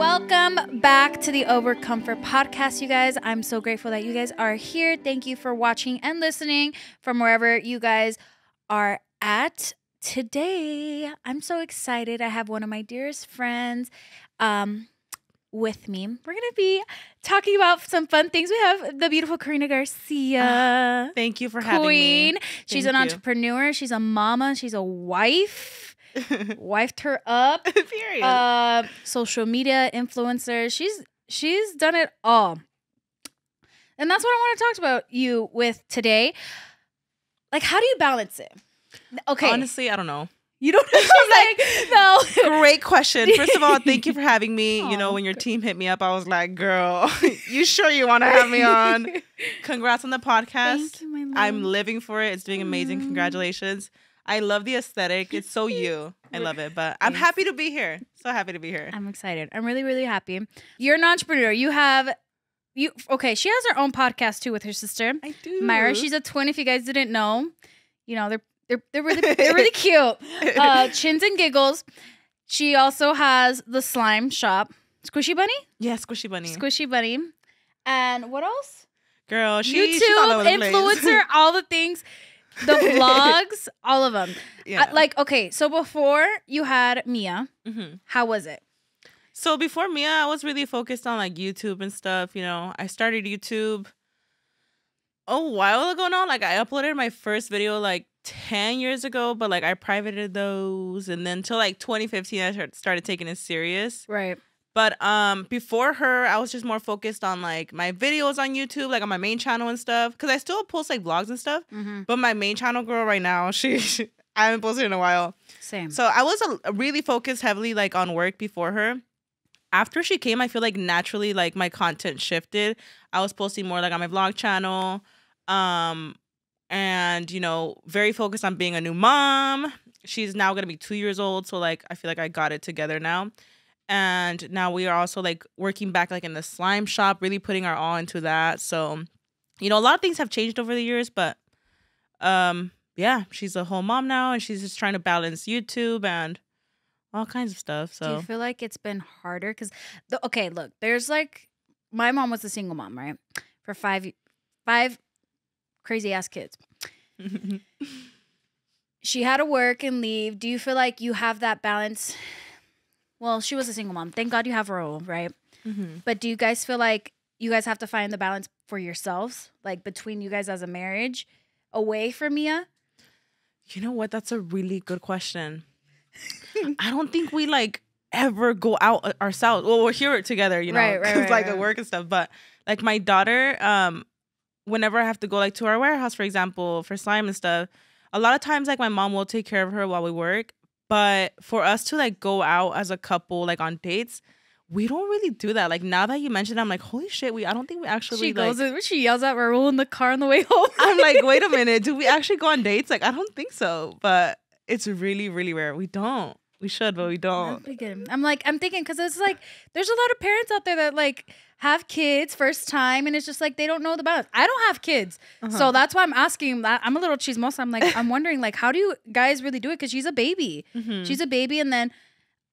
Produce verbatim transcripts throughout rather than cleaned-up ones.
Welcome back to the Over Comfort Podcast, you guys. I'm so grateful that you guys are here. Thank you for watching and listening from wherever you guys are at. Today, I'm so excited. I have one of my dearest friends um, with me. We're going to be talking about some fun things. We have the beautiful Karina Garcia. Uh, thank you for having me. Queen. She's an entrepreneur. She's a mama. She's a wife. Wifed her up. Period. Uh, social media influencer. She's she's done it all, and that's what I want to talk about you with today. Like, how do you balance it? Okay, honestly, I don't know. You don't know. She's like, no. Great question. First of all, thank you for having me. Aww. You know, when your team hit me up, I was like, girl, you sure you want to have me on? Congrats on the podcast. Thank you, my love. I'm living for it. It's doing amazing. Mm. Congratulations. I love the aesthetic. It's so you. I love it. But I'm happy to be here. So happy to be here. I'm excited. I'm really, really happy. You're an entrepreneur. You have, you okay, she has her own podcast too with her sister. I do. Mayra, she's a twin if you guys didn't know. You know, they're, they're, they're, really, they're really cute. Uh, Chins and Giggles. She also has the slime shop. Squishy Bunny? Yeah, Squishy Bunny. Squishy Bunny. And what else? Girl, she, YouTube, she's all over the influencer, place. All the things. The vlogs, all of them. Yeah. Uh, like, okay, so before you had Mia, mm-hmm. How was it? So before Mia, I was really focused on like YouTube and stuff. You know, I started YouTube a while ago now. Like, I uploaded my first video like ten years ago, but like I privated those. And then till like twenty fifteen, I started taking it serious. Right. But um, before her, I was just more focused on, like, my videos on YouTube, like, on my main channel and stuff. Because I still post, like, vlogs and stuff. Mm-hmm. But my main channel girl right now, she, she I haven't posted in a while. Same. So I was a, really focused heavily, like, on work before her. After she came, I feel like naturally, like, my content shifted. I was posting more, like, on my vlog channel. Um, and, you know, very focused on being a new mom. She's now going to be two years old. So, like, I feel like I got it together now. And now we are also, like, working back, like, in the slime shop, really putting our all into that. So, you know, a lot of things have changed over the years. But, um, yeah, she's a whole mom now. And she's just trying to balance YouTube and all kinds of stuff. So do you feel like it's been harder? Because, okay, look, there's, like, my mom was a single mom, right? For five, five crazy-ass kids. She had to work and leave. Do you feel like you have that balance? Well, she was a single mom. Thank God you have Raul, right? Mm-hmm. But do you guys feel like you guys have to find the balance for yourselves? Like, between you guys as a marriage, away from Mia? You know what? That's a really good question. I don't think we, like, ever go out ourselves. Well, we're here together, you know, right, right, right, like, right. At work and stuff. But, like, my daughter, um, whenever I have to go, like, to our warehouse, for example, for slime and stuff, a lot of times, like, my mom will take care of her while we work. But for us to, like, go out as a couple, like, on dates, we don't really do that. Like, now that you mentioned it, I'm like, holy shit, we I don't think we actually, she goes like... In, she yells at Raul in the car on the way home. I'm like, wait a minute. Do we actually go on dates? Like, I don't think so. But it's really, really rare. We don't. We should, but we don't. I'm, I'm like, I'm thinking, because it's like, there's a lot of parents out there that, like, have kids first time, and it's just like, they don't know the balance. I don't have kids. Uh-huh. So that's why I'm asking that. I'm a little chismosa. I'm like, I'm wondering, like, how do you guys really do it? Because she's a baby. Mm-hmm. She's a baby. And then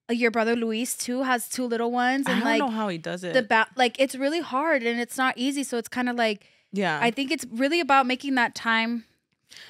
uh, your brother Luis too has two little ones. And I don't like, know how he does it. The ba like, it's really hard and it's not easy. So it's kind of like, yeah, I think it's really about making that time.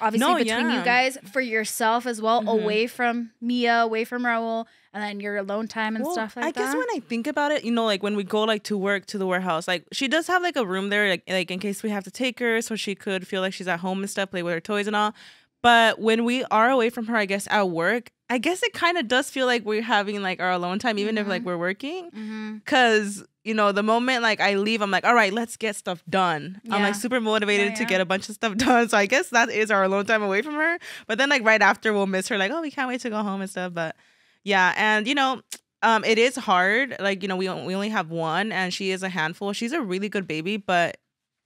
Obviously, no, between yeah. you guys, for yourself as well, mm-hmm. away from Mia, away from Raul, and then your alone time and well, stuff like I that. I guess when I think about it, you know, like when we go like to work to the warehouse, like she does have like a room there, like, like in case we have to take her so she could feel like she's at home and stuff, play with her toys and all. But when we are away from her, I guess at work, I guess it kind of does feel like we're having like our alone time, even mm-hmm. if like we're working, because... Mm-hmm. You know, the moment like I leave, I'm like, all right, let's get stuff done. Yeah. I'm like super motivated yeah, yeah. to get a bunch of stuff done. So I guess that is our alone time away from her. But then like right after we'll miss her. Like, oh, we can't wait to go home and stuff. But yeah. And, you know, um, it is hard. Like, you know, we, we only have one and she is a handful. She's a really good baby. But,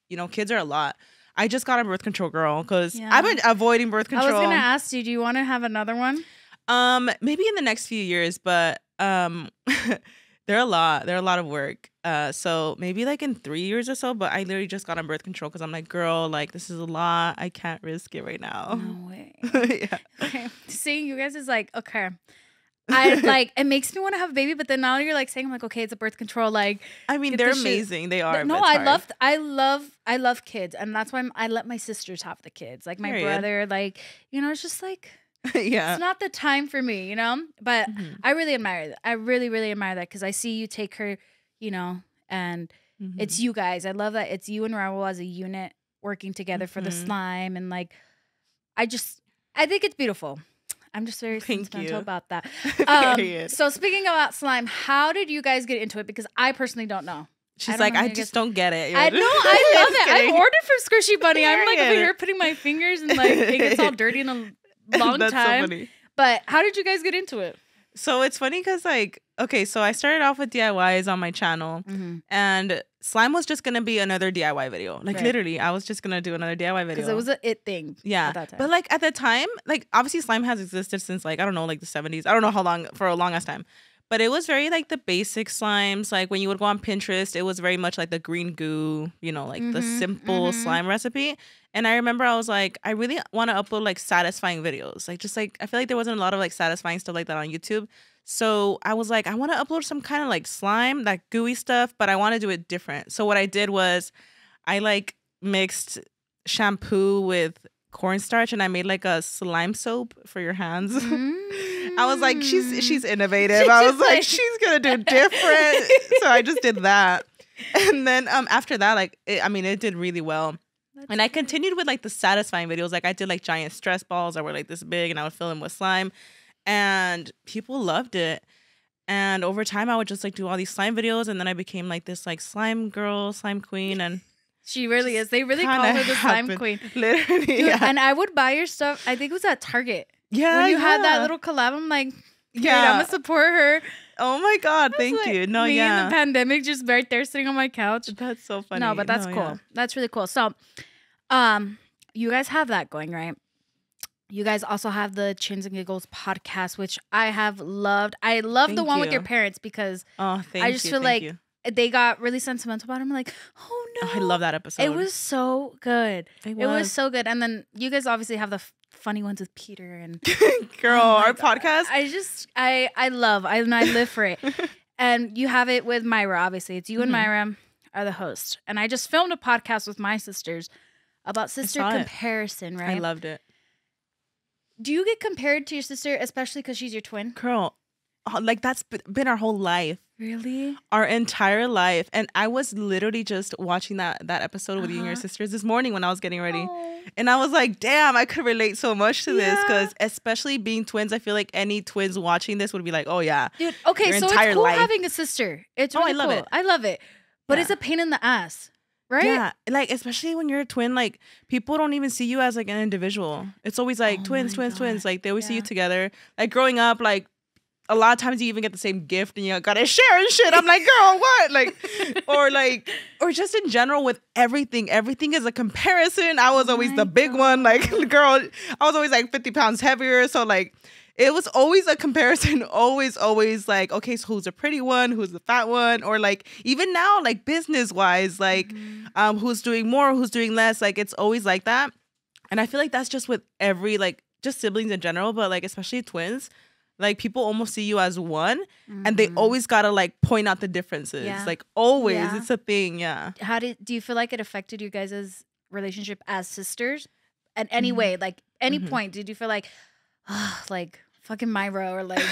you know, kids are a lot. I just got a birth control girl because yeah. I've been avoiding birth control. I was going to ask you, do you want to have another one? Um, maybe in the next few years. But um, they're a lot. They're a lot of work. Uh, so maybe like in three years or so, but I literally just got on birth control because I'm like, girl, like this is a lot. I can't risk it right now. No way. Yeah. Okay. Seeing you guys is like, okay, I like it makes me want to have a baby, but then now you're like saying, I'm like, okay, it's a birth control. Like, I mean, they're amazing. Shit. They are. But no, I love, I love, I love kids, and that's why I'm, I let my sisters have the kids. Like my Period. brother, like you know, it's just like, yeah, it's not the time for me, you know. But mm-hmm. I really admire that. I really, really admire that because I see you take her, you know, and mm-hmm. it's you guys. I love that it's you and Raul as a unit working together mm-hmm. for the slime, and like, I just, I think it's beautiful. I'm just very Thank sentimental you. about that. Um, so speaking about slime, how did you guys get into it? Because I personally don't know. She's I like, I just don't get it. I know, I love it. Kidding. I've ordered from Squishy Bunny. I'm like over here putting my fingers and like it gets all dirty in a long That's time. So funny. But how did you guys get into it? So it's funny because like, okay, so I started off with D I Ys on my channel mm-hmm. and slime was just going to be another D I Y video. Like right. literally, I was just going to do another D I Y video. Because it was an it thing. Yeah. At that time. But like at the time, like obviously slime has existed since like, I don't know, like the seventies. I don't know how long, for a long ass time. But it was very like the basic slimes. Like when you would go on Pinterest, it was very much like the green goo, you know, like mm-hmm. the simple mm-hmm. slime recipe. And I remember I was like, I really want to upload like satisfying videos. Like just like, I feel like there wasn't a lot of like satisfying stuff like that on YouTube. So I was like, I want to upload some kind of like slime, that gooey stuff, but I want to do it different. So what I did was I like mixed shampoo with cornstarch and I made like a slime soap for your hands. Mm. I was like, she's she's innovative. I was like, she's going to do different. So I just did that. And then um, after that, like, it, I mean, it did really well. That's and I continued with like the satisfying videos. Like I did like giant stress balls that were like this big and I would fill them with slime and people loved it. And over time I would just like do all these slime videos and then I became like this like slime girl, slime queen. And she really is. They really call her the slime happened. queen. Literally. Dude, yeah. And I would buy your stuff. I think it was at Target. Yeah. When you yeah. had that little collab, I'm like, yeah, I'm going to support her. Oh my God. Thank like, you. No, me yeah. in the pandemic, just right there sitting on my couch. That's so funny. No, but that's no, cool. Yeah. That's really cool. So, um, you guys have that going, right? You guys also have the Chins and Giggles podcast, which I have loved. I love thank the one you. with your parents because oh, thank I just you, feel like you. they got really sentimental about it. I'm like, oh no. I love that episode. It was so good. It was, it was so good. And then you guys obviously have the f funny ones with Peter and girl, oh our God. podcast. I just, I, I love, I, I live for it. And you have it with Mayra, obviously. It's you mm-hmm. and Mayra are the host. And I just filmed a podcast with my sisters about sister comparison, it. right? I loved it. Do you get compared to your sister, especially because she's your twin? Girl, like that's been our whole life. Really? Our entire life. And I was literally just watching that that episode with uh-huh. you and your sisters this morning when I was getting ready. Aww. And I was like, damn, I could relate so much to yeah. this because especially being twins, I feel like any twins watching this would be like, oh yeah. Dude, okay, your so entire it's cool life. having a sister. It's really oh, I love cool. it. I love it. But yeah. it's a pain in the ass. Right? Yeah, like especially when you're a twin, like people don't even see you as like an individual. It's always like oh twins, twins, God. twins. Like they always yeah. see you together. Like growing up, like a lot of times you even get the same gift and you gotta share and shit. I'm like, girl, what? Like, or like, or just in general with everything. Everything is a comparison. I was always oh the big God. one. Like, girl, I was always like fifty pounds heavier. So like, it was always a comparison, always, always like, okay, so who's the pretty one? Who's the fat one? Or like, even now, like business-wise, like mm-hmm. um, who's doing more, who's doing less? Like, it's always like that. And I feel like that's just with every, like just siblings in general, but like, especially twins, like people almost see you as one mm-hmm. and they always gotta like point out the differences. Yeah. Like always, yeah. it's a thing, yeah. How did, do you feel like it affected you guys' relationship as sisters? And any mm-hmm. way, like any mm-hmm. point, did you feel like, oh, like fucking Mayra or like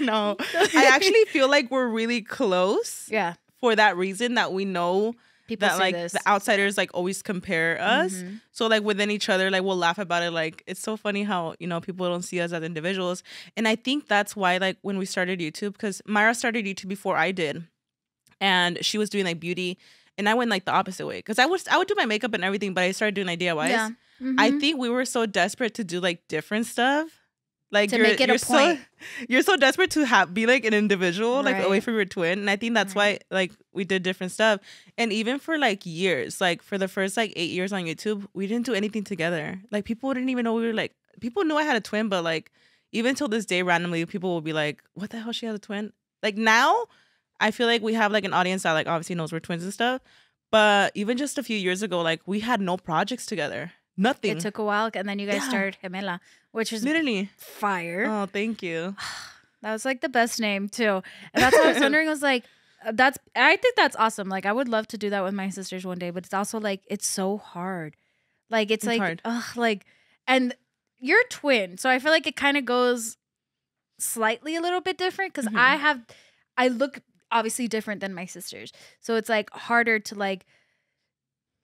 no I actually feel like we're really close yeah for that reason that we know people that like this. the outsiders like always compare us mm-hmm. so like within each other like we'll laugh about it. Like it's so funny how you know people don't see us as individuals. And I think that's why like when we started YouTube, because Mayra started YouTube before I did and she was doing like beauty and I went like the opposite way because I was I would do my makeup and everything, but I started doing like D I Ys yeah. mm-hmm. I think we were so desperate to do like different stuff. Like to you're, make it you're a point. So, you're so desperate to have be like an individual, right. like away from your twin. And I think that's right. why like we did different stuff. And even for like years, like for the first like eight years on YouTube, we didn't do anything together. Like people didn't even know we were like, people knew I had a twin, but like even till this day, randomly people will be like, what the hell, she has a twin? Like now I feel like we have like an audience that like obviously knows we're twins and stuff. But even just a few years ago, like we had no projects together. Nothing. It took a while, and then you guys yeah. started Gemela, which was literally fire. Oh, thank you. That was like the best name too. And that's what I was wondering. I was like, that's, I think that's awesome. Like, I would love to do that with my sisters one day, but it's also like, it's so hard. Like, it's, it's like, hard. Ugh, like, and you're a twin. So I feel like it kind of goes slightly a little bit different because mm-hmm. I have, I look obviously different than my sisters. So it's like harder to like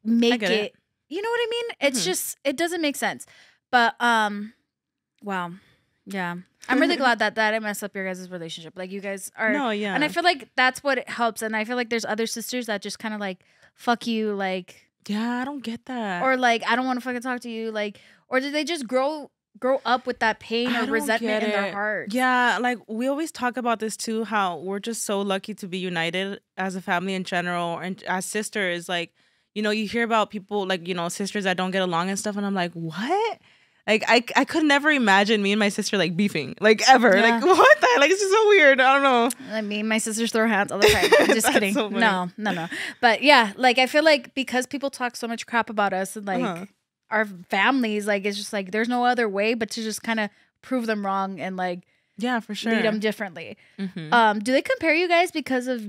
make it, it, you know what I mean? Mm-hmm. It's just, it doesn't make sense. But, um, wow. Yeah. I'm really glad that that I messed up your guys' relationship. Like, you guys are. No, yeah. And I feel like that's what it helps. And I feel like there's other sisters that just kind of like, fuck you. Like, yeah, I don't get that. Or like, I don't want to fucking talk to you. Like, or do they just grow grow up with that pain or resentment in their heart? Yeah. Like, we always talk about this too, how we're just so lucky to be united as a family in general and as sisters. Like, you know, you hear about people like, you know, sisters that don't get along and stuff. And I'm like, what? Like, I, I could never imagine me and my sister, like, beefing. Like, ever. Yeah. Like, what the heck? Like, it's just so weird. I don't know. I mean, my sisters throw hands all the time. I'm just kidding. So no, no, no. But, yeah, like, I feel like because people talk so much crap about us and, like, uh-huh. our families, like, it's just, like, there's no other way but to just kind of prove them wrong and, like, yeah, for sure. lead them differently. Mm-hmm. Um, do they compare you guys because of,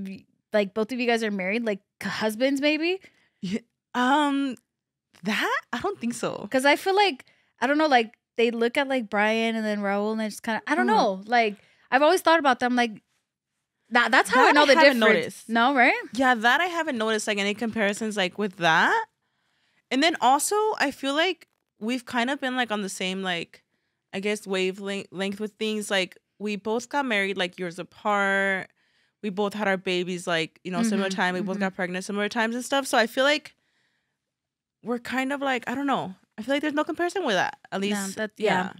like, both of you guys are married? Like, husbands, maybe? Yeah. Um, that? I don't think so. Because I feel like... I don't know, like, they look at, like, Brian and then Raul, and they just kind of, I don't mm. know. Like, I've always thought about them, like, that, that's how that I know I the difference. Noticed. No, right? Yeah, that I haven't noticed, like, any comparisons, like, with that. And then also, I feel like we've kind of been, like, on the same, like, I guess, wavelength with things. Like, we both got married, like, years apart. We both had our babies, like, you know, mm-hmm, similar time. We mm-hmm. both got pregnant similar times and stuff. So I feel like we're kind of, like, I don't know. I feel like there's no comparison with that. At least, no, that's, yeah. yeah.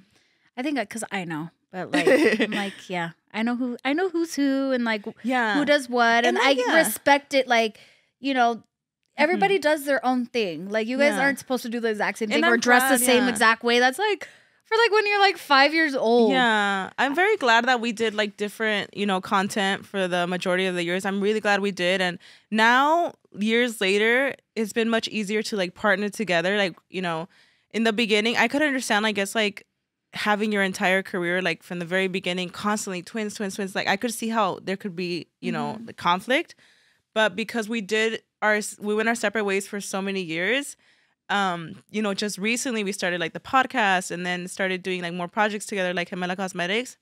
I think because I know, but like, I'm like, yeah, I know who, I know who's who, and like, yeah. who does what, and, and then, I yeah. respect it. Like, you know, everybody mm-hmm. does their own thing. Like, you guys yeah. aren't supposed to do the exact same and thing I'm or dress glad, the same yeah. exact way. That's like for like when you're like five years old. Yeah, I'm very glad that we did like different, you know, content for the majority of the years. I'm really glad we did, and now years later, it's been much easier to like partner together. Like, you know, in the beginning, I could understand, I guess, like having your entire career, like from the very beginning, constantly twins, twins, twins. Like, I could see how there could be, you know, mm-hmm. the conflict. But because we did our, we went our separate ways for so many years, um, you know, just recently we started like the podcast and then started doing like more projects together, like Gemela Cosmetics.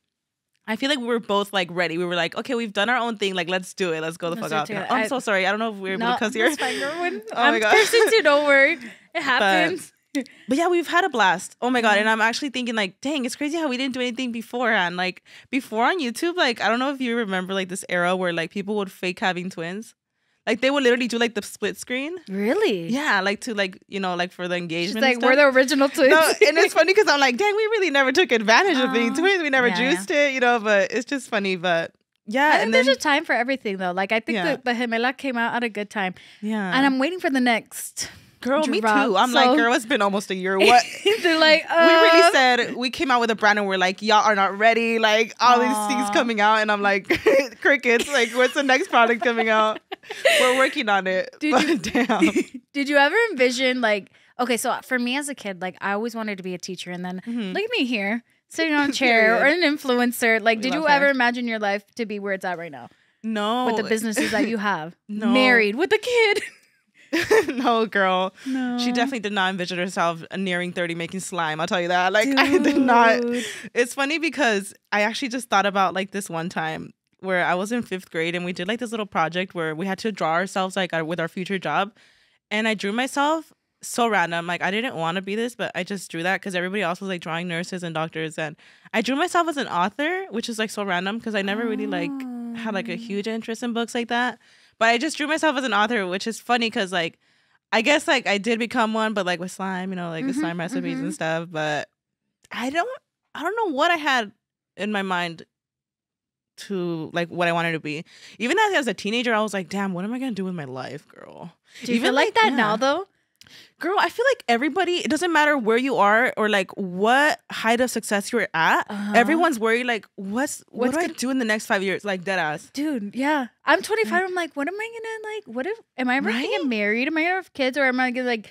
I feel like we were both like ready. We were like, okay, we've done our own thing. Like, let's do it. Let's go the fuck out. Oh, I'm I, so sorry. I don't know if we're able to cuss here. Oh I'm my god, too, don't worry. It happens. But, but yeah, we've had a blast. Oh my god, and I'm actually thinking like, dang, it's crazy how we didn't do anything beforehand. Like before on YouTube, like I don't know if you remember like this era where like people would fake having twins. Like they would literally do like the split screen. Really? Yeah, like to like, you know, like for the engagement. She's like, we're the original twins. No, and it's funny because I'm like, dang, we really never took advantage uh, of being twins. We never yeah, juiced yeah. it, you know, but it's just funny. But yeah. I think and there's then, a time for everything though. Like I think yeah. the, the Gemela came out at a good time. Yeah. And I'm waiting for the next. Girl, drop. Me too. I'm so, like, girl, it's been almost a year. What? They're like, uh, we really said, we came out with a brand and we're like, y'all are not ready. Like all aww. These things coming out. And I'm like, crickets, like what's the next product coming out? We're working on it. Did, but, you, damn. Did you ever envision like, okay, so for me as a kid, like I always wanted to be a teacher. And then mm-hmm. look at me here, sitting on a chair yeah. or an influencer. Like, we did you ever her. Imagine your life to be where it's at right now? No. With the businesses that you have. No. Married with a kid. No, girl. No. She definitely did not envision herself nearing thirty making slime. I'll tell you that. Like, dude. I did not. It's funny because I actually just thought about like this one time where I was in fifth grade and we did like this little project where we had to draw ourselves like our, with our future job. And I drew myself so random. Like, I didn't want to be this, but I just drew that because everybody else was like drawing nurses and doctors. And I drew myself as an author, which is like so random because I never oh. really like had like a huge interest in books like that. But I just drew myself as an author, which is funny because, like, I guess, like, I did become one, but, like, with slime, you know, like, mm-hmm, the slime recipes mm-hmm. and stuff. But I don't, I don't know what I had in my mind to, like, what I wanted to be. Even as, as a teenager, I was like, damn, what am I going to do with my life, girl? Do you Even feel like, like that yeah. now, though? Girl, I feel like everybody, it doesn't matter where you are or like what height of success you're at. Uh-huh. Everyone's worried like, what's, what's what do gonna... I do in the next five years? Like, deadass. Dude, yeah. I'm twenty-five. Like, I'm like, what am I going to like, what if, am I ever right? going to get married? Am I going to have kids? Or am I going to like,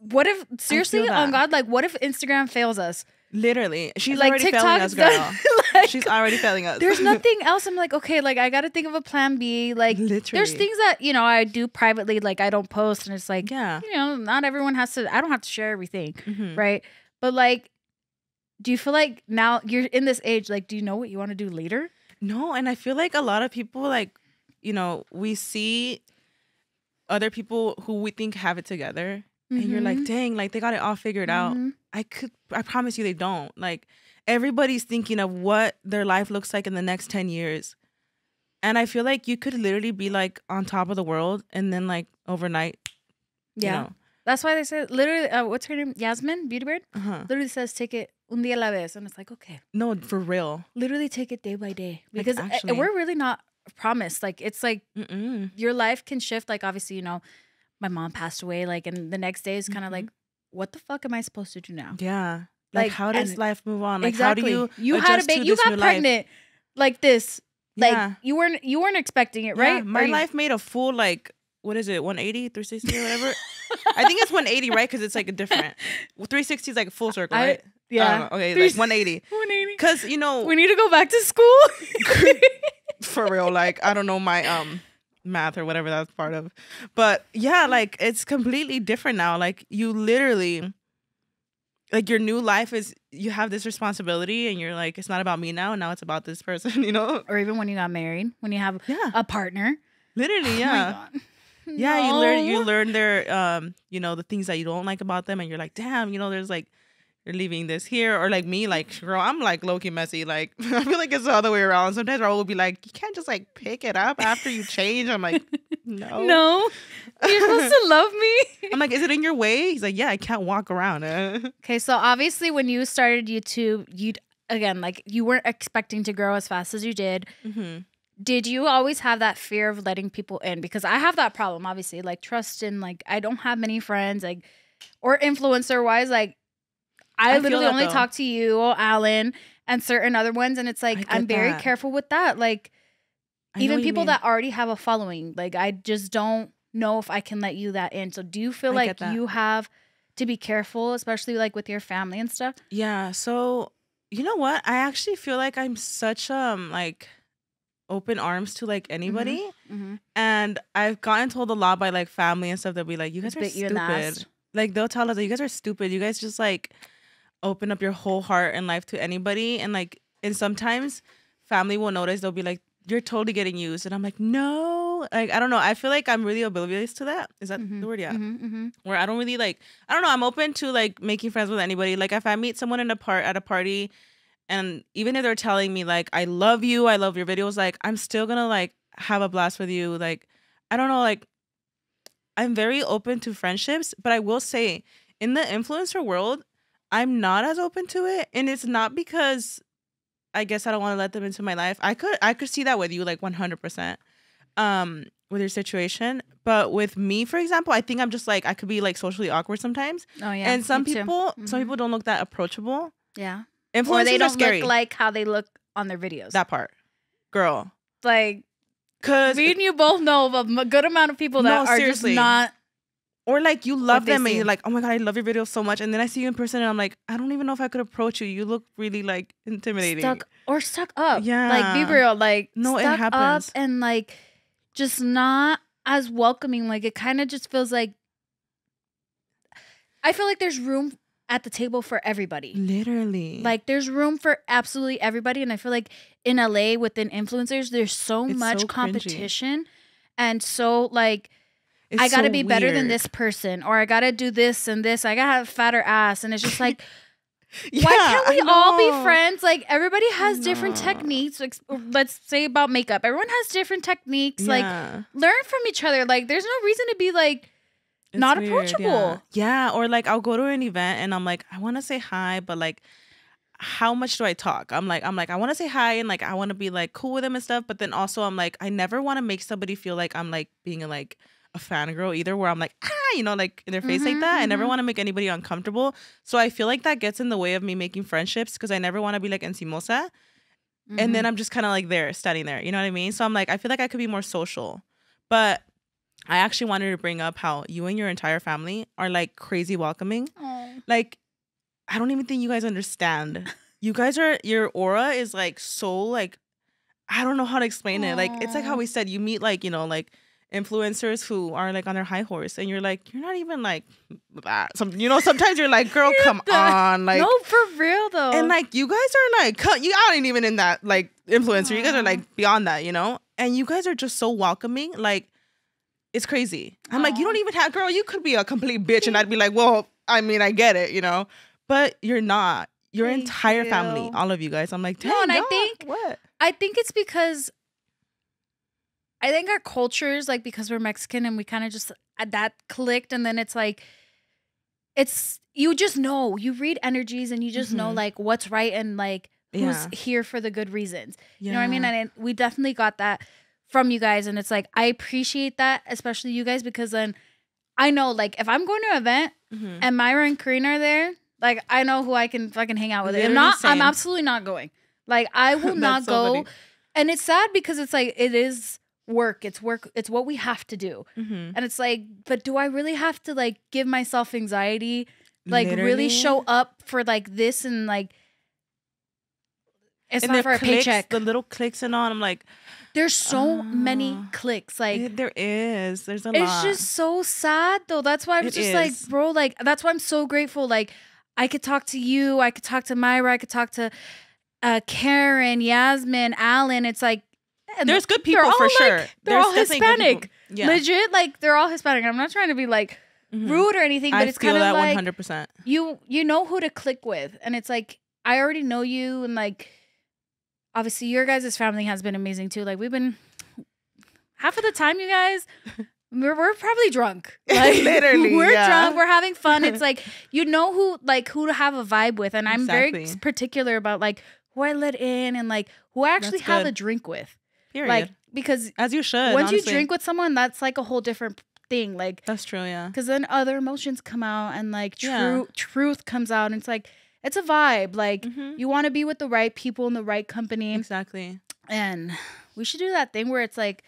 what if, seriously, on God, like what if Instagram fails us? Literally. She's like, already TikTok failing us, girl. like, she's already failing us. There's nothing else. I'm like, okay, like I got to think of a plan B. Like, literally, there's things that, you know, I do privately, like I don't post, and it's like, yeah, you know, not everyone has to. I don't have to share everything, mm-hmm. right? But like, do you feel like now you're in this age, like, do you know what you want to do later? No, and I feel like a lot of people, like, you know, we see other people who we think have it together, mm-hmm. and you're like, dang, like they got it all figured mm-hmm. out. I could, I promise you, they don't. Like, everybody's thinking of what their life looks like in the next ten years. And I feel like you could literally be like on top of the world and then like overnight. Yeah. You know. That's why they said literally, uh, what's her name? Yasmin, Beauty Bird? Uh-huh. Literally says take it un día a la vez. And it's like, okay. No, for real. Literally take it day by day. Because like, actually, we're really not promised. Like, it's like mm-mm. your life can shift. Like, obviously, you know, my mom passed away. Like, and the next day is kind of mm-hmm. like, what the fuck am I supposed to do now? Yeah. Like, like, how does life move on? Like, exactly. How do you you had a baby, you got pregnant life? Like this. Like, yeah. you weren't you weren't expecting it, right? Yeah, my or life made a full, like, what is it, one eighty, three sixty, or whatever? I think it's one eighty, right? Because it's, like, a different. three sixty is, like, a full circle, I, right? Yeah. Um, okay, like, one eighty. one eighty. Because, you know. We need to go back to school. For real, like, I don't know my um math or whatever that's part of. But, yeah, like, it's completely different now. Like, you literally, like, your new life is, you have this responsibility and you're like, it's not about me now. Now it's about this person, you know? Or even when you got married, when you have yeah. a partner. Literally, yeah. Oh my God. Yeah, no. you learn you learn their, um, you know, the things that you don't like about them. And you're like, damn, you know, there's like, you're leaving this here. Or like me, like, girl, I'm like low-key messy. Like, I feel like it's the other way around. Sometimes Raul will be like, you can't just like pick it up after you change. I'm like, no. No. You're supposed to love me. I'm like, is it in your way? He's like, yeah, I can't walk around. Okay, so obviously when you started YouTube, you'd, again, like you weren't expecting to grow as fast as you did. Mm-hmm. Did you always have that fear of letting people in? Because I have that problem, obviously. Like trust in, like I don't have many friends, like, or influencer-wise, like I, I literally only though. talk to you, Alan, and certain other ones. And it's like, I'm very that. careful with that. Like, I even people that already have a following, like, I just don't know if I can let you that in. So do you feel I like you have to be careful, especially like with your family and stuff? Yeah. So, you know what? I actually feel like I'm such, um, like, open arms to like anybody. Mm-hmm. Mm-hmm. And I've gotten told a lot by like family and stuff. They'll be like, you guys it's are stupid. Like, they'll tell us that you guys are stupid. You guys just like open up your whole heart and life to anybody, and like, and sometimes family will notice. They'll be like, you're totally getting used. And I'm like, no, like, I don't know, I feel like I'm really oblivious to that. Is that mm-hmm. the word? Yeah. Mm-hmm, mm-hmm. Where I don't really like, I don't know, I'm open to like making friends with anybody. Like if I meet someone in a part at a party, and even if they're telling me like, I love you, I love your videos, like I'm still gonna like have a blast with you. Like, I don't know, like I'm very open to friendships. But I will say, in the influencer world, I'm not as open to it. And it's not because I guess I don't want to let them into my life. I could I could see that with you, like one hundred percent um, with your situation. But with me, for example, I think I'm just like, I could be like socially awkward sometimes. Oh, yeah. And some people, mm-hmm. some people don't look that approachable. Yeah. Influencers or they don't are scary. look like how they look on their videos. That part. Girl. Like, because me and you both know of a good amount of people that no, are seriously. just not. Or like you love them see. and you're like, oh my God, I love your videos so much. And then I see you in person and I'm like, I don't even know if I could approach you. You look really like intimidating. Stuck or stuck up. Yeah. Like be real. Like no, stuck it happens. Up and like just not as welcoming. Like it kind of just feels like, I feel like there's room at the table for everybody. Literally. Like there's room for absolutely everybody. And I feel like in L A within influencers, there's so it's much so competition. Cringy. And so like, It's I got to so be weird. better than this person, or I got to do this and this. I got to have a fatter ass. And it's just like, yeah, why can't we all be friends? Like everybody has different techniques. Like, let's say about makeup. Everyone has different techniques. Yeah. Like learn from each other. Like there's no reason to be like it's not weird, approachable. Yeah. yeah. Or like I'll go to an event and I'm like, I want to say hi, but like, how much do I talk? I'm like, I'm like, I want to say hi and like, I want to be like cool with them and stuff. But then also I'm like, I never want to make somebody feel like I'm like being a like, a fangirl either, where I'm like, ah, you know, like in their face mm-hmm, like that. Mm-hmm. I never want to make anybody uncomfortable. So I feel like that gets in the way of me making friendships, because I never want to be like encimosa. Mm-hmm. And then I'm just kind of like there, standing there. You know what I mean? So I'm like, I feel like I could be more social. But I actually wanted to bring up how you and your entire family are like crazy welcoming. Aww. Like, I don't even think you guys understand. you guys are, your aura is like so like, I don't know how to explain Aww. It. Like, it's like how we said, you meet like, you know, like influencers who are like on their high horse and you're like, you're not even like that. Some, you know, sometimes you're like, girl, you're come the, on. Like, no, for real though. And like, you guys are like, you aren't even in that like influencer. Aww. You guys are like beyond that, you know? And you guys are just so welcoming. Like, it's crazy. I'm Aww. Like, you don't even have, girl, you could be a complete bitch. And I'd be like, well, I mean, I get it, you know? But you're not. Your Thank entire you. Family, all of you guys. I'm like, dang, no, and God, I think what? I think it's because I think our cultures, like, because we're Mexican and we kind of just that clicked, and then it's like, it's you just know, you read energies and you just mm-hmm. know like what's right and like who's yeah. here for the good reasons. Yeah. You know what I mean? And it, we definitely got that from you guys, and it's like I appreciate that, especially you guys, because then I know like if I'm going to an event mm-hmm. and Mayra and Karina are there. Like, I know who I can fucking hang out with. If not, same. I'm absolutely not going. Like, I will not go. So and it's sad because it's like, it is work. It's work. It's what we have to do. Mm-hmm. And it's like, but do I really have to, like, give myself anxiety? Like, Literally. Really show up for, like, this and, like, it's and not for a clicks, paycheck. The little clicks and all, I'm like. There's so oh, many clicks. Like it, there is. There's a it's lot. It's just so sad, though. That's why I was it just is. Like, bro, like, that's why I'm so grateful. Like, I could talk to you. I could talk to Mayra. I could talk to uh, Karen, Yasmin, Alan. It's like there's good people for sure. Like, they're there's all Hispanic, yeah. legit. Like they're all Hispanic. I'm not trying to be like mm-hmm. rude or anything, but I it's kind of like one hundred percent. You you know who to click with, and it's like I already know you, and like obviously your guys' family has been amazing too. Like we've been half of the time, you guys. We're, we're probably drunk. Like, Literally, we're yeah. drunk. We're having fun. It's like you know who like who to have a vibe with, and I'm exactly. very particular about like who I let in and like who I actually that's have good. A drink with. Period. Like because as you should. Once honestly. You drink with someone, that's like a whole different thing. Like that's true, yeah. Because then other emotions come out and like true yeah. truth comes out, and it's like it's a vibe. Like mm-hmm. you want to be with the right people in the right company. Exactly. And we should do that thing where it's like.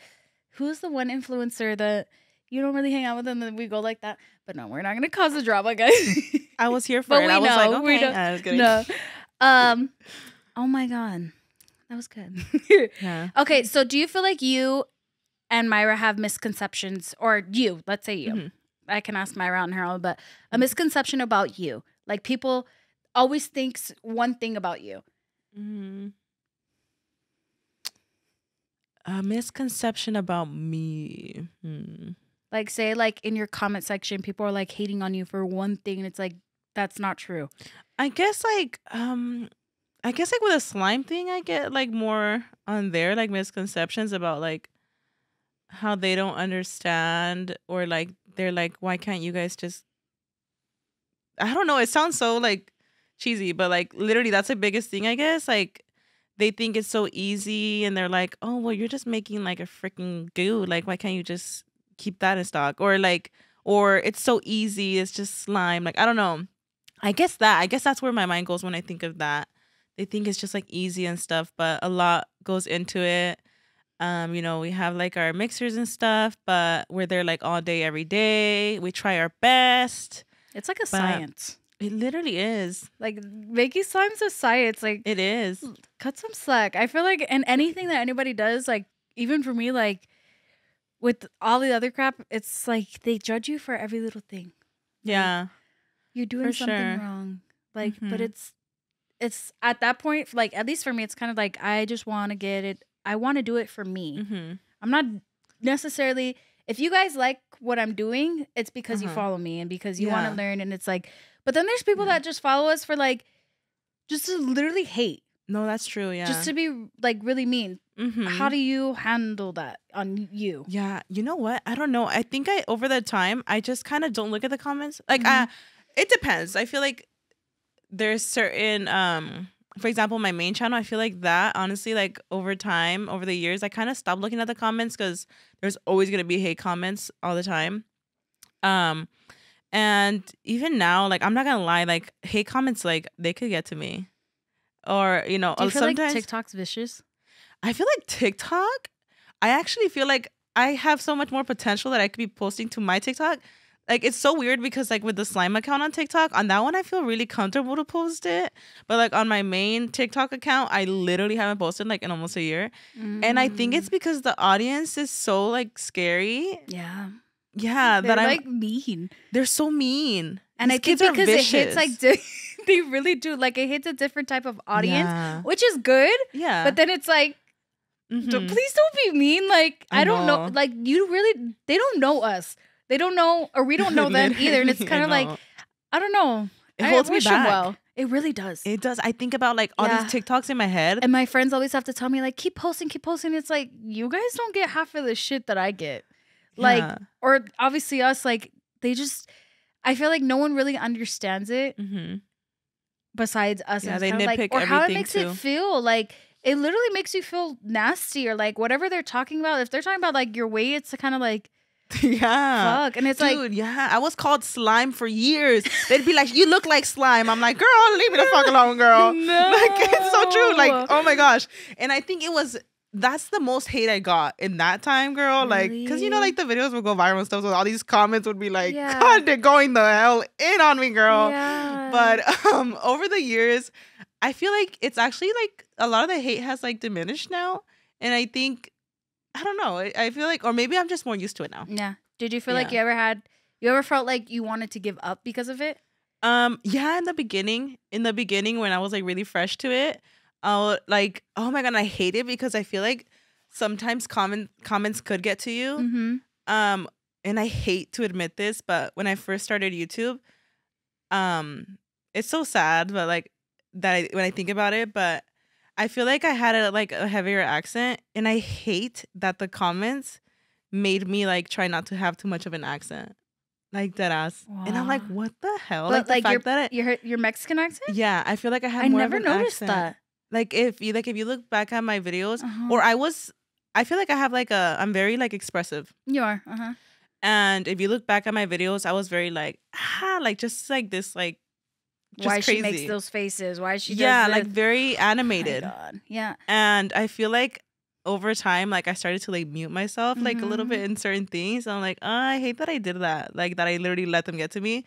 Who's the one influencer that you don't really hang out with, and then we go like that? But no, we're not gonna cause a drama, guys. I was here for but it. We I was know, like, okay, we I was no. Um, oh my god, that was good. yeah. Okay, so do you feel like you and Mayra have misconceptions, or you? Let's say you. Mm-hmm. I can ask Mayra on her own, but a misconception about you, like people always thinks one thing about you. Mm-hmm. A misconception about me. Hmm. Like, say, like, in your comment section, people are, like, hating on you for one thing, and it's, like, that's not true. I guess, like, um, I guess, like, with a slime thing, I get, like, more on there, like, misconceptions about, like, how they don't understand or, like, they're, like, why can't you guys just... I don't know. It sounds so, like, cheesy, but, like, literally, that's the biggest thing, I guess, like... They think it's so easy, and they're like, oh, well, you're just making, like, a freaking goo. Like, why can't you just keep that in stock? Or, like, or it's so easy. It's just slime. Like, I don't know. I guess that. I guess that's where my mind goes when I think of that. They think it's just, like, easy and stuff, but a lot goes into it. Um, you know, we have, like, our mixers and stuff, but we're there, like, all day, every day. We try our best. It's like a science. It literally is. Like, making slime's a science. Like, it is. Cut some slack. I feel like, and anything that anybody does, like, even for me, like, with all the other crap, it's like they judge you for every little thing. Yeah. Like, you're doing something sure. wrong. Like, mm-hmm. but it's, it's at that point, like, at least for me, it's kind of like, I just want to get it. I want to do it for me. Mm-hmm. I'm not necessarily, if you guys like what I'm doing, it's because uh-huh. you follow me and because you yeah. want to learn. And it's like, but then there's people yeah. that just follow us for, like, just to literally hate. No, that's true, yeah. Just to be, like, really mean. Mm-hmm. How do you handle that on you? Yeah. You know what? I don't know. I think I, over the time, I just kind of don't look at the comments. Like, mm-hmm. uh, it depends. I feel like there's certain, um, for example, my main channel, I feel like that, honestly, like, over time, over the years, I kind of stopped looking at the comments because there's always going to be hate comments all the time. Um... And even now, like, I'm not going to lie, like, hate comments, like, they could get to me. Or, you know, do you feel sometimes, like TikTok's vicious? I feel like TikTok, I actually feel like I have so much more potential that I could be posting to my TikTok Like, it's so weird because, like, with the slime account on TikTok, on that one, I feel really comfortable to post it. But, like, on my main TikTok account, I literally haven't posted, like, in almost a year. Mm. And I think it's because the audience is so, like, scary. Yeah. Yeah. They're, that like, I'm, mean. They're so mean. And These I think because it hits, like, they really do. Like, it hits a different type of audience, yeah. which is good. Yeah. But then it's, like, mm-hmm. don't, please don't be mean. Like, I, I don't know. know. Like, you really, they don't know us. They don't know, or we don't know them either. And it's kind of like, I don't know. It holds I wish me back. Them well. It really does. It does. I think about, like, all yeah. these TikToks in my head. And my friends always have to tell me, like, keep posting, keep posting. It's like, you guys don't get half of the shit that I get. Like, yeah. or obviously us, like, they just, I feel like no one really understands it mm-hmm. besides us. Yeah, and they nitpick like, everything, or how it makes too. It feel. Like, it literally makes you feel nasty or, like, whatever they're talking about. If they're talking about, like, your weight, it's kind of like, yeah fuck. And it's dude, like yeah I was called slime for years. They'd be like, you look like slime. I'm like, girl, leave me the fuck alone, girl. No. Like, it's so true. Like, oh my gosh. And I think it was that's the most hate I got in that time, girl. Really? Like, because you know, like, the videos would go viral and stuff, so all these comments would be like, yeah. God, they're going the hell in on me, girl. Yeah. But um over the years, I feel like it's actually like a lot of the hate has like diminished now. And I think I don't know. I feel like, or maybe I'm just more used to it now. Yeah. Did you feel yeah. like you ever had, you ever felt like you wanted to give up because of it? Um. Yeah. In the beginning, in the beginning when I was like really fresh to it, I would, like, oh my God, I hate it because I feel like sometimes comment comments could get to you. Mm-hmm. Um. And I hate to admit this, but when I first started YouTube, um, it's so sad, but like that I, when I think about it, but. I feel like I had a, like a heavier accent, and I hate that the comments made me like try not to have too much of an accent, like that ass. Wow. And I'm like, what the hell? But, like, like the fact your, that I, your your Mexican accent? Yeah, I feel like I had. I more never of an noticed accent. That. Like if you like if you look back at my videos, uh-huh. or I was, I feel like I have like a I'm very like expressive. You are. Uh huh. And if you look back at my videos, I was very like ah like just like this like. Just why crazy. She makes those faces, why she yeah does like very animated. Oh my God. Yeah. And I feel like over time, like I started to like mute myself mm-hmm. like a little bit in certain things, and I'm like, oh, I hate that I did that, like that I literally let them get to me.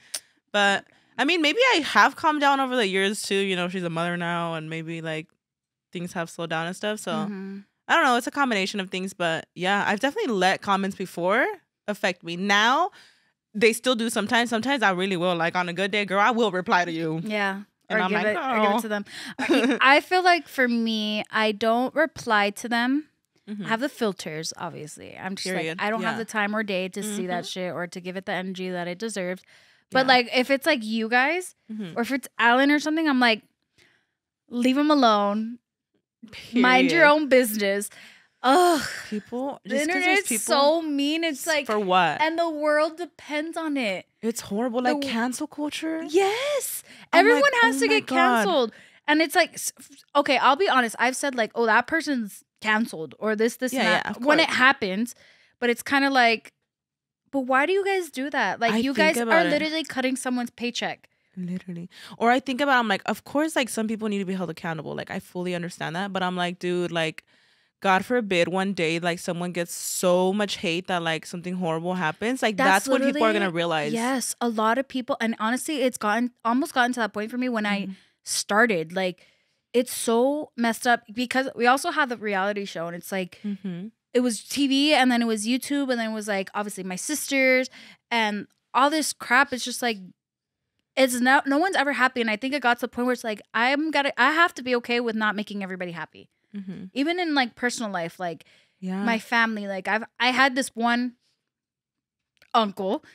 But I mean, maybe I have calmed down over the years too, you know. She's a mother now, and maybe like things have slowed down and stuff, so mm-hmm. I don't know, it's a combination of things. But yeah, I've definitely let comments before affect me. Now they still do sometimes. Sometimes I really will. Like on a good day, girl, I will reply to you. Yeah. And or I'm give like, it, oh. or give it to them. I, I feel like for me, I don't reply to them. Mm-hmm. I have the filters, obviously. I'm just Period. Like, I don't yeah. have the time or day to mm-hmm. see that shit or to give it the energy that it deserves. But yeah. like if it's like you guys mm-hmm. or if it's Alan or something, I'm like, leave him alone. Period. Mind your own business. Ugh, people. The internet's people, so mean. It's like, for what? And the world depends on it. It's horrible. The, like, cancel culture. Yes, I'm everyone like, has oh to get God. Canceled, and it's like, okay, I'll be honest. I've said like, oh, that person's canceled, or this, this, yeah, and that. Yeah, when it happens, but it's kind of like, but why do you guys do that? Like, I you guys are it. Literally cutting someone's paycheck. Literally. Or I think about, I'm like, of course, like some people need to be held accountable. Like I fully understand that, but I'm like, dude, like. God forbid one day, like, someone gets so much hate that, like, something horrible happens. Like, that's, that's when people are going to realize. Yes, a lot of people. And honestly, it's gotten almost gotten to that point for me when mm-hmm. I started. Like, it's so messed up because we also had the reality show. And it's like, mm-hmm. it was T V, and then it was YouTube, and then it was, like, obviously my sisters and all this crap. It's just, like, it's no, no one's ever happy. And I think it got to the point where it's, like, I'm gotta, I have to be okay with not making everybody happy. Mm-hmm. Even in like personal life, like yeah. my family, like I've I had this one uncle,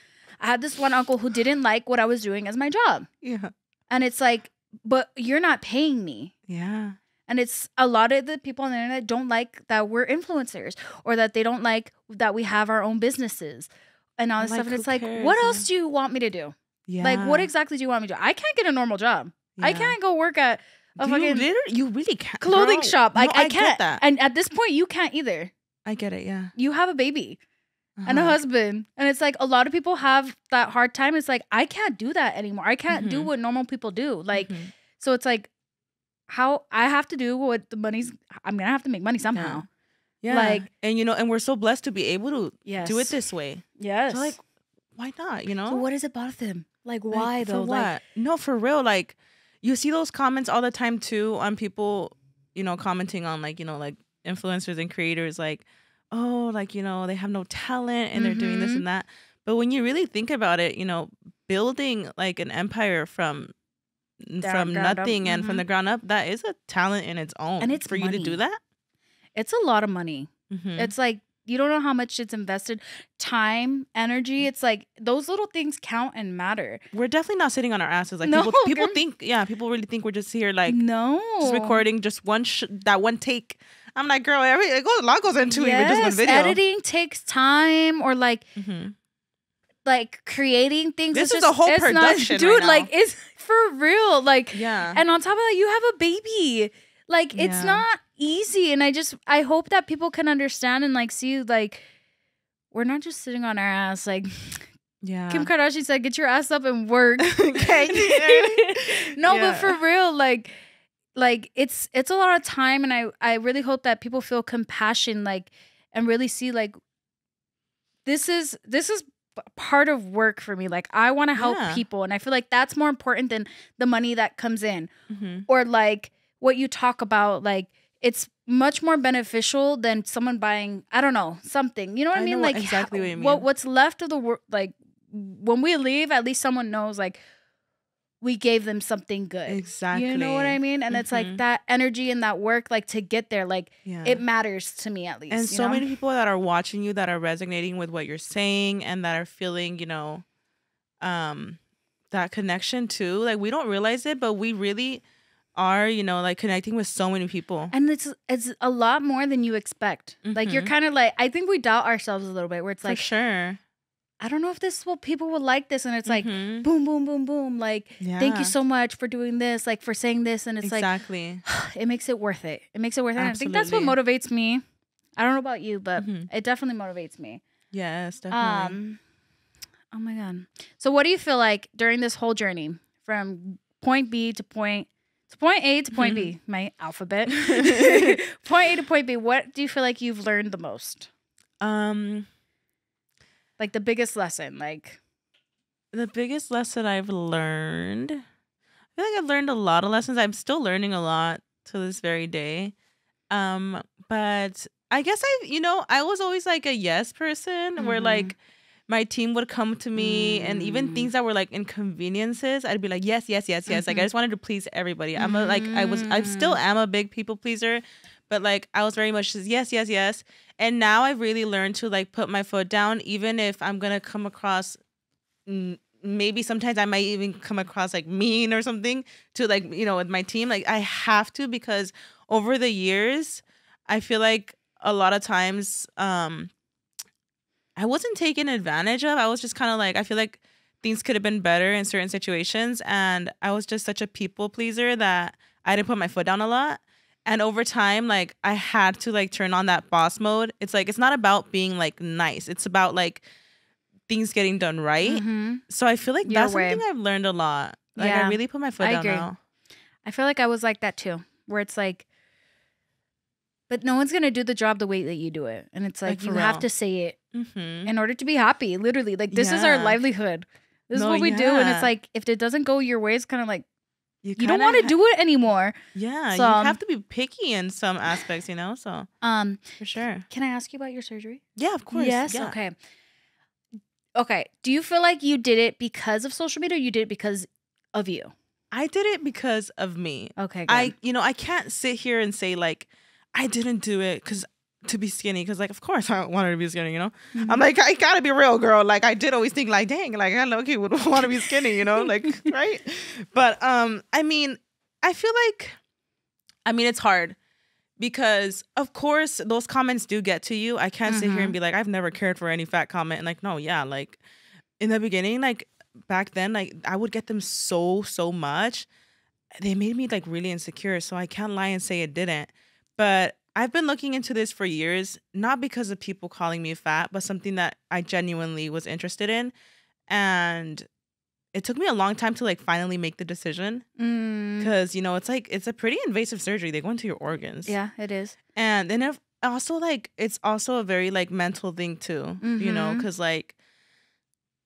I had this one uncle who didn't like what I was doing as my job. Yeah, and it's like, but you're not paying me. Yeah, and it's a lot of the people on the internet don't like that we're influencers, or that they don't like that we have our own businesses and all this like, stuff. And it's like, cares? What else do you want me to do? Yeah, like what exactly do you want me to do? I can't get a normal job. Yeah. I can't go work at. Do you, literally, you really can't. Clothing girl, shop. Like, no, I, I can't. Get that. And at this point, you can't either. I get it, yeah. You have a baby uh-huh. and a husband. And it's like a lot of people have that hard time. It's like, I can't do that anymore. I can't mm-hmm. do what normal people do. Like, mm-hmm. so it's like, how I have to do what the money's, I mean, I have to make money somehow. Yeah. yeah. Like, and you know, and we're so blessed to be able to yes. do it this way. Yes. So like, why not? You know, so what is it about them? Like, why like, though? For what? Like, no, for real. Like, you see those comments all the time too on people, you know, commenting on like, you know, like influencers and creators, like, oh, like, you know, they have no talent and mm-hmm. they're doing this and that. But when you really think about it, you know, building like an empire from down, from nothing up. and mm-hmm. from the ground up, that is a talent in its own. And it's for money. you to do that. It's a lot of money. Mm-hmm. It's like, you don't know how much it's invested. Time, energy. It's like those little things count and matter. We're definitely not sitting on our asses. Like no, people, people think, yeah, people really think we're just here like no, just recording just one sh that one take. I'm like, girl, every it goes, a lot goes into yes, it. Just one video. Editing takes time, or like, mm-hmm. like creating things. This is just, a whole it's production, not, dude. Right now. Like it's for real. Like yeah, and on top of that, you have a baby. Like yeah. it's not easy, and I just I hope that people can understand and like see like we're not just sitting on our ass. Like yeah, Kim Kardashian said, get your ass up and work. Okay. No, yeah. but for real, like like it's it's a lot of time, and I I really hope that people feel compassion, like, and really see like this is this is part of work for me. Like I want to help yeah. people, and I feel like that's more important than the money that comes in mm-hmm. or like what you talk about. Like it's much more beneficial than someone buying, I don't know, something. You know what I, I mean? Know like exactly what you mean. What what's left of the world, like when we leave, at least someone knows like we gave them something good. Exactly. You know what I mean? And mm-hmm. it's like that energy and that work, like to get there, like yeah. it matters to me at least. And you so know? many people that are watching you that are resonating with what you're saying and that are feeling, you know, um, that connection too. Like we don't realize it, but we really are, you know, like connecting with so many people, and it's it's a lot more than you expect. Mm-hmm. Like you're kind of like, I think we doubt ourselves a little bit, where it's like, for sure, I don't know if this will people will like this, and it's mm-hmm. like boom, boom, boom, boom. Like yeah. thank you so much for doing this, like for saying this, and it's exactly. like exactly, it makes it worth it. It makes it worth it. And I think that's what motivates me. I don't know about you, but mm-hmm. it definitely motivates me. Yes, definitely. Um, oh my god. So what do you feel like during this whole journey from point B to point? So point A to point mm-hmm. B, my alphabet. Point A to point B, what do you feel like you've learned the most? Um, like the biggest lesson, like the biggest lesson I've learned. I feel like I've learned a lot of lessons. I'm still learning a lot to this very day. Um, but I guess I, you know, I was always like a yes person, mm-hmm. where like my team would come to me, mm. and even things that were like inconveniences, I'd be like, yes, yes, yes, yes. Mm-hmm. Like I just wanted to please everybody. I'm a, like, I was, I still am a big people pleaser, but like I was very much just yes, yes, yes. And now I've really learned to like put my foot down, even if I'm gonna come across, maybe sometimes I might even come across like mean or something to like, you know, with my team. Like I have to, because over the years, I feel like a lot of times, um, I wasn't taken advantage of. I was just kind of like, I feel like things could have been better in certain situations. And I was just such a people pleaser that I didn't put my foot down a lot. And over time, like I had to like turn on that boss mode. It's like, it's not about being like nice. It's about like things getting done right. Mm-hmm. So I feel like Your that's way. something I've learned a lot. Like yeah. I really put my foot I down agree. now. I feel like I was like that too, where it's like, but no one's going to do the job the way that you do it. And it's like, like you have to say it mm-hmm. in order to be happy. Literally, like this yeah. is our livelihood. This no, is what we yeah. do. And it's like, if it doesn't go your way, it's kind of like, you, you don't want to do it anymore. Yeah, so, you have to be picky in some aspects, you know, so. Um, For sure. Can I ask you about your surgery? Yeah, of course. Yes, yeah. okay. Okay, do you feel like you did it because of social media or you did it because of you? I did it because of me. Okay, good. I, you know, I can't sit here and say like, I didn't do it because to be skinny, because like of course I wanted to be skinny, you know. Mm-hmm. I'm like, I gotta be real, girl. Like I did always think like, dang, like I low-key would want to be skinny, you know, like right. But um, I mean, I feel like, I mean, it's hard because of course those comments do get to you. I can't mm-hmm. sit here and be like, I've never cared for any fat comment, and like no, yeah, like in the beginning, like back then, like I would get them so so much. They made me like really insecure, so I can't lie and say it didn't. But I've been looking into this for years, not because of people calling me fat, but something that I genuinely was interested in. And it took me a long time to like finally make the decision because, mm. you know, it's like it's a pretty invasive surgery. They go into your organs. Yeah, it is. And then if, also like it's also a very like mental thing, too, mm-hmm. you know, because like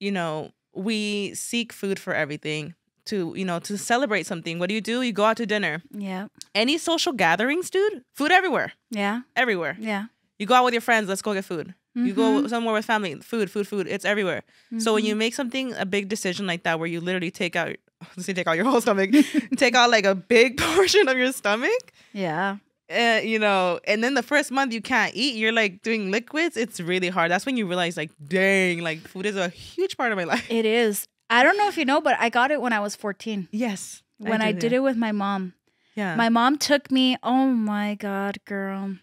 you know, we seek food for everything. To, you know, to celebrate something. What do you do? You go out to dinner. Yeah. Any social gatherings, dude? Food everywhere. Yeah. Everywhere. Yeah. You go out with your friends. Let's go get food. Mm-hmm. You go somewhere with family. Food, food, food. It's everywhere. Mm-hmm. So when you make something, a big decision like that, where you literally take out, you take out your whole stomach, take out like a big portion of your stomach. Yeah. Uh, you know, and then the first month you can't eat, you're like doing liquids. It's really hard. That's when you realize, like, dang, like food is a huge part of my life. It is. I don't know if you know, but I got it when I was fourteen. Yes. When I, I did it with my mom. Yeah. My mom took me. Oh my God, girl.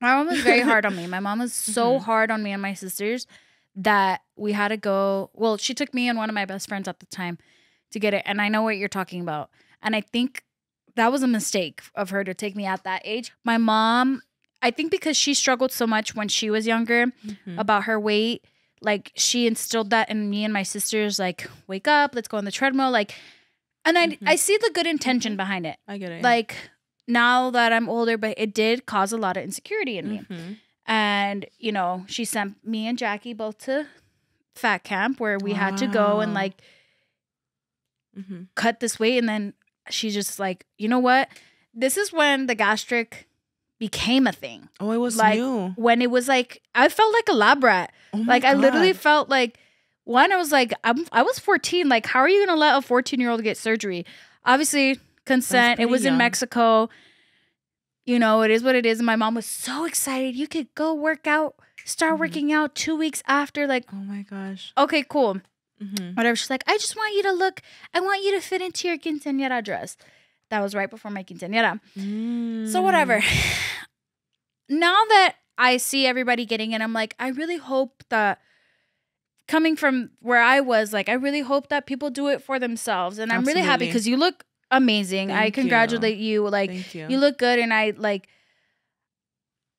My mom was very hard on me. My mom was so mm-hmm. hard on me and my sisters that we had to go. Well, she took me and one of my best friends at the time to get it. And I know what you're talking about. And I think that was a mistake of her to take me at that age. My mom, I think because she struggled so much when she was younger mm-hmm. about her weight, like she instilled that in me and my sisters, like, wake up, let's go on the treadmill. Like, and I, mm-hmm. I see the good intention behind it. I get it. Like now that I'm older, but it did cause a lot of insecurity in me. Mm-hmm. And, you know, she sent me and Jackie both to fat camp where we wow. had to go and like mm-hmm. cut this weight. And then she's just like, you know what? This is when the gastric became a thing. Oh, it was like new. When it was like, I felt like a lab rat. Oh like God. I literally felt like, one, I was like, I'm, I was fourteen. Like, how are you gonna let a fourteen year old get surgery? Obviously, consent. It was young. In Mexico. You know, it is what it is. And my mom was so excited. You could go work out, start mm-hmm. working out two weeks after. Like, oh my gosh. Okay, cool. Mm-hmm. Whatever. She's like, I just want you to look. I want you to fit into your quinceañera dress. That was right before my quinceañera. Mm. So whatever. Now that I see everybody getting it, I'm like, I really hope that, coming from where I was, like, I really hope that people do it for themselves. And absolutely. I'm really happy because you look amazing. Thank I congratulate you. you. Like, Thank you. you look good. And I, like,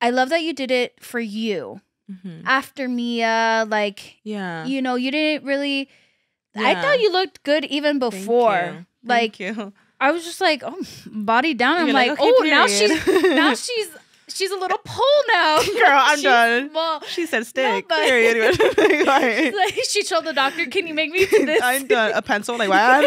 I love that you did it for you. Mm-hmm. After Mia, like, yeah. you know, you didn't really, yeah. I thought you looked good even before. Thank you. Like, Thank you. I was just like, oh, body down. I'm like, like okay, oh, period. now she's now she's she's a little pole now, girl. I'm she's done. Small. She said stick. No, period. Like, she told the doctor, "Can you make me do this?" I'm done. A pencil, like wow.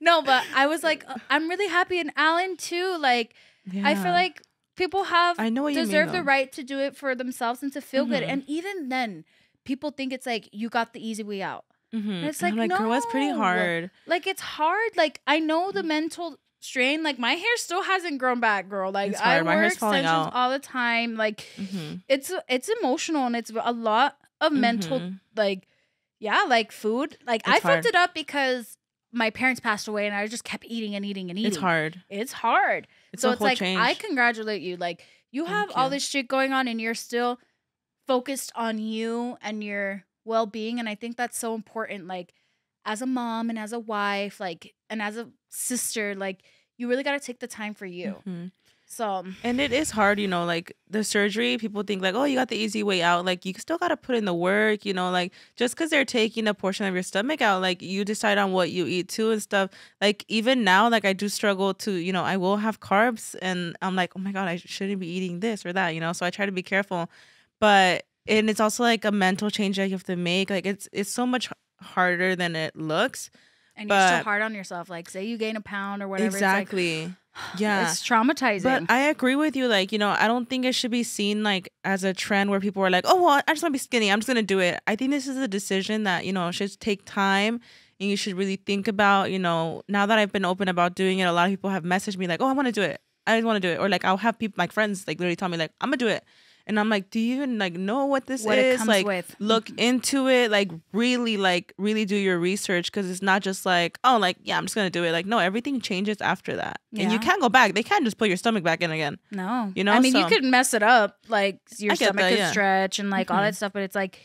No, but I was like, I'm really happy, and Alan too. Like, yeah. I feel like people have I know what deserve you mean, the though. right to do it for themselves and to feel mm-hmm. good. And even then, people think it's like you got the easy way out. Mm-hmm. And it's like, and I'm like, no, girl, that's pretty hard. Like, it's hard. Like, I know the mental strain. Like, my hair still hasn't grown back, girl. Like, it's hard. I my wear hair's extensions out. all the time. Like, mm-hmm. it's it's emotional and it's a lot of mental. Mm-hmm. Like, yeah, like food. Like, it's I hard. fucked it up because my parents passed away and I just kept eating and eating and eating. It's hard. It's hard. It's so it's like change. I congratulate you. Like, you have Thank all you. this shit going on and you're still focused on you and your well-being, and I think that's so important, like as a mom and as a wife, like, and as a sister, like you really got to take the time for you. Mm-hmm. So, and it is hard, you know, like the surgery, people think like, oh, you got the easy way out. Like, you still got to put in the work, you know, like just because they're taking a portion of your stomach out, like you decide on what you eat too and stuff. Like, even now, like I do struggle to, you know, I will have carbs and I'm like, oh my God, I shouldn't be eating this or that, you know, so I try to be careful. But and it's also like a mental change that you have to make. Like, it's it's so much harder than it looks. And you're still hard on yourself. Like, say you gain a pound or whatever. Exactly. It's like, yeah. It's traumatizing. But I agree with you. Like, you know, I don't think it should be seen like as a trend where people are like, oh, well, I just want to be skinny. I'm just going to do it. I think this is a decision that, you know, should take time. And you should really think about, you know, now that I've been open about doing it, a lot of people have messaged me like, oh, I want to do it. I just want to do it. Or like, I'll have people, my friends, like literally tell me like, I'm going to do it. And I'm like, do you even like know what this what is? It comes like, with. Look into it. Like, really, like, really do your research, because it's not just like, oh, like, yeah, I'm just gonna do it. Like, no, everything changes after that, yeah. and you can't go back. They can't just put your stomach back in again. No, you know, I mean, so, you could mess it up, like your stomach that, could yeah. stretch and like mm-hmm. all that stuff, but it's like,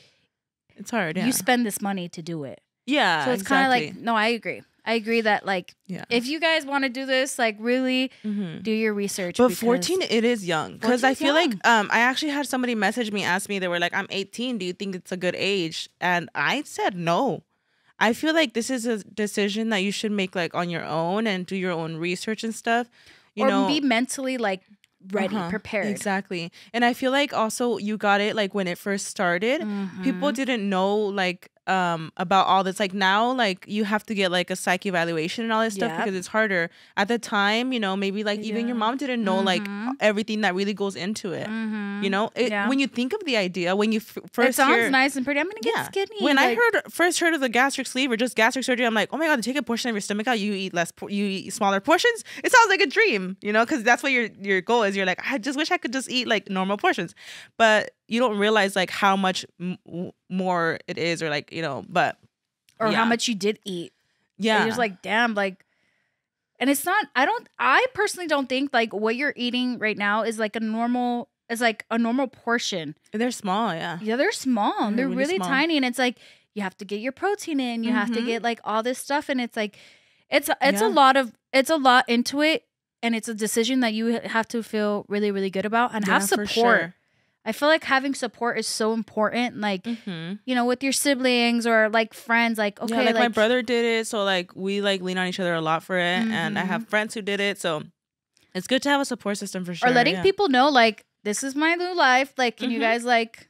it's hard. Yeah. You spend this money to do it. Yeah, so it's exactly. kind of like, no, I agree. I agree that, like, yeah. if you guys want to do this, like, really mm-hmm. do your research. But fourteen, it is young. Because I feel young. like um, I actually had somebody message me, ask me, they were like, I'm eighteen. Do you think it's a good age? And I said no. I feel like this is a decision that you should make, like, on your own and do your own research and stuff. You or know, be mentally, like, ready, uh-huh. prepared. Exactly. And I feel like also you got it, like, when it first started, mm-hmm. people didn't know, like, um about all this. Like now, like you have to get like a psych evaluation and all this yep. stuff because it's harder. At the time, you know, maybe like yeah. even your mom didn't know mm-hmm. like everything that really goes into it. Mm-hmm. You know, it, yeah. when you think of the idea, when you f first it sounds hear, nice and pretty. I'm gonna get yeah. skinny. When like, I heard first heard of the gastric sleeve or just gastric surgery, I'm like, oh my god, take a portion of your stomach out. You eat less. You eat smaller portions. It sounds like a dream, you know, because that's what your your goal is. You're like, I just wish I could just eat like normal portions, but you don't realize like how much m more it is, or like, you know, but or yeah. how much you did eat. Yeah, and you're just like, damn, like, and it's not. I don't. I personally don't think like what you're eating right now is like a normal. It's like a normal portion. They're small, yeah. Yeah, they're small. They're, they're really, really small. Tiny, and it's like you have to get your protein in. You mm-hmm. have to get like all this stuff, and it's like it's it's yeah. a lot of it's a lot into it, and it's a decision that you have to feel really, really good about and yeah, have support. For sure. I feel like having support is so important, like, mm-hmm. you know, with your siblings or, like, friends, like, okay. Yeah, like, like my brother did it, so, like, we, like, lean on each other a lot for it, mm-hmm. and I have friends who did it, so it's good to have a support system for sure. Or letting yeah. people know, like, this is my new life, like, can mm-hmm. you guys, like,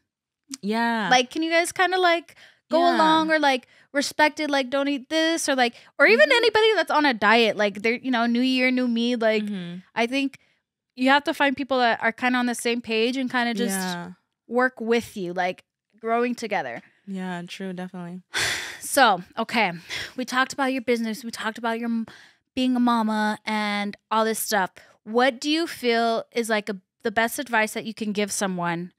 yeah, like, can you guys kind of, like, go yeah. along or, like, respect it, like, don't eat this or, like, or even mm-hmm. anybody that's on a diet, like, they're, you know, new year, new me, like, mm-hmm. I think you have to find people that are kind of on the same page and kind of just yeah. work with you, like growing together. Yeah, true, definitely. So, okay, we talked about your business. We talked about your being a mama and all this stuff. What do you feel is like a, the best advice that you can give someone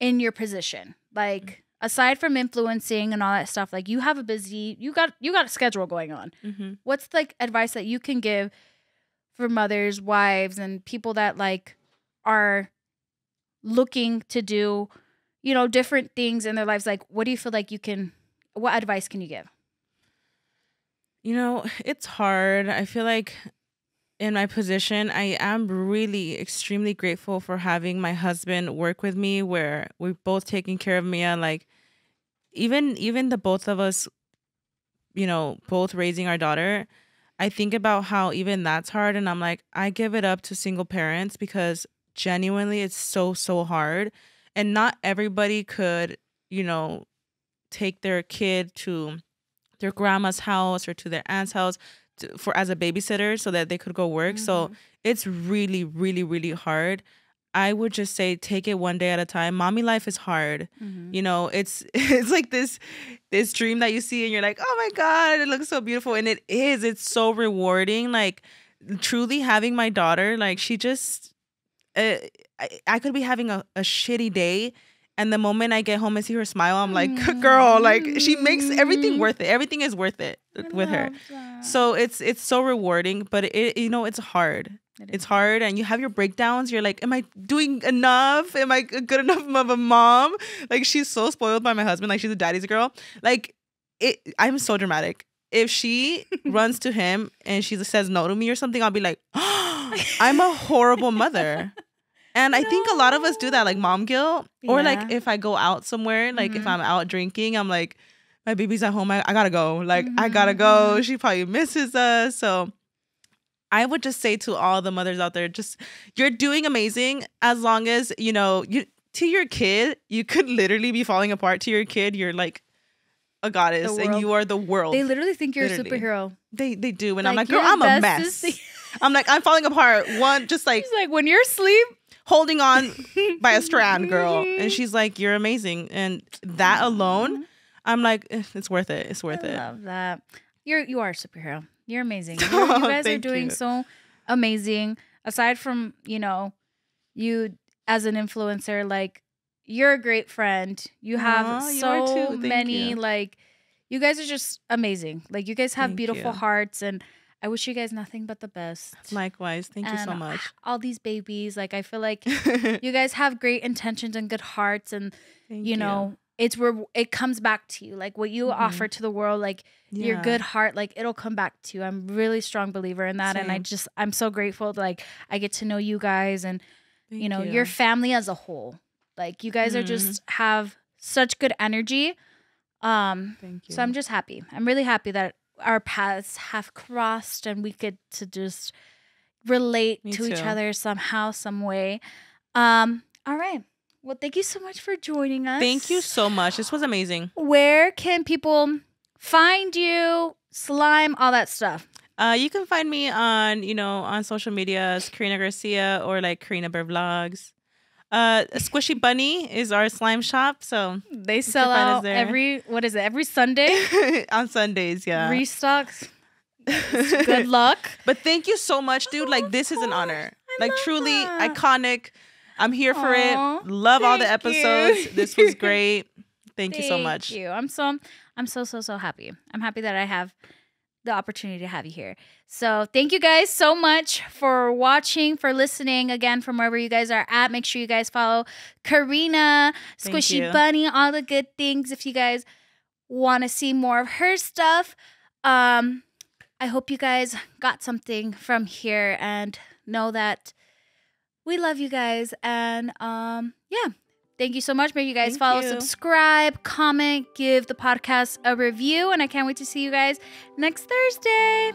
in your position? Like aside from influencing and all that stuff, like you have a busy, you got, you got a schedule going on. Mm-hmm. What's like advice that you can give for mothers, wives, and people that like are looking to do, you know, different things in their lives? Like, what do you feel like you can, what advice can you give? You know, it's hard. I feel like in my position, I am really extremely grateful for having my husband work with me where we're both taking care of Mia. Like even, even the both of us, you know, both raising our daughter, I think about how even that's hard, and I'm like, I give it up to single parents because genuinely it's so, so hard, and not everybody could, you know, take their kid to their grandma's house or to their aunt's house to, for as a babysitter so that they could go work. Mm-hmm. So it's really, really, really hard. I would just say take it one day at a time. Mommy life is hard. Mm-hmm. You know, it's it's like this this dream that you see and you're like, oh my God, it looks so beautiful. And it is. It's so rewarding. Like truly having my daughter, like she just, uh, I, I could be having a, a shitty day. And the moment I get home and see her smile, I'm like, mm-hmm. girl, like she makes everything worth it. Everything is worth it I with her. That. So it's it's so rewarding, but it you know, it's hard. It it's hard, and you have your breakdowns. You're like, am I doing enough? Am I good enough of a mom? Like, she's so spoiled by my husband. Like, she's a daddy's girl. Like, it. I'm so dramatic. If she runs to him and she says no to me or something, I'll be like, oh, I'm a horrible mother. And no. I think a lot of us do that, like mom guilt. Or yeah. like if I go out somewhere, like mm-hmm. if I'm out drinking, I'm like, my baby's at home. I, I gotta go. Like, mm-hmm. I gotta go. She probably misses us. So I would just say to all the mothers out there, just you're doing amazing as long as, you know, you to your kid, you could literally be falling apart to your kid. You're like a goddess and you are the world. They literally think you're literally. a superhero. They they do. And like, I'm like, girl, I'm a mess. I'm like, I'm falling apart. One, just like. She's like, when you're asleep. Holding on by a strand, girl. And she's like, you're amazing. And that alone, I'm like, it's worth it. It's worth I it. I love that. You're, you are a superhero. You're amazing. You're, you guys are doing you. so amazing. Aside from, you know, you as an influencer, like, you're a great friend. You have Aww, so you many, you. like, you guys are just amazing. Like, you guys have Thank beautiful you. hearts, and I wish you guys nothing but the best. Likewise. Thank and you so much. All these babies, like, I feel like you guys have great intentions and good hearts, and, Thank you know, you. It's where it comes back to you, like what you mm-hmm. offer to the world, like yeah. your good heart, like it'll come back to you. I'm really strong believer in that. Same. And I just, I'm so grateful to, like, I get to know you guys and, Thank you know, you. your family as a whole. Like, you guys mm-hmm. are just have such good energy. Um, Thank you. So I'm just happy. I'm really happy that our paths have crossed and we get to just relate Me to too. each other somehow, some way. Um, all right. Well, thank you so much for joining us. Thank you so much. This was amazing. Where can people find you, slime, all that stuff? Uh, you can find me on, you know, on social media as Karina Garcia or like Karina Bird Vlogs. Uh, Squishy Bunny is our slime shop, so they sell out every what is it every Sunday on Sundays, yeah. Restocks. Good luck. But thank you so much, dude. Like this is an honor. I like truly that. iconic. I'm here for Aww, it. Love all the episodes. You. This was great. Thank, thank you so much. Thank you. I'm so I'm so so so happy. I'm happy that I have the opportunity to have you here. So thank you guys so much for watching, for listening again from wherever you guys are at. Make sure you guys follow Karina, thank Squishy you. Bunny, all the good things. If you guys want to see more of her stuff, um, I hope you guys got something from here and know that we love you guys. And um, yeah, thank you so much. Make you guys thank follow, you. subscribe, comment, give the podcast a review. And I can't wait to see you guys next Thursday.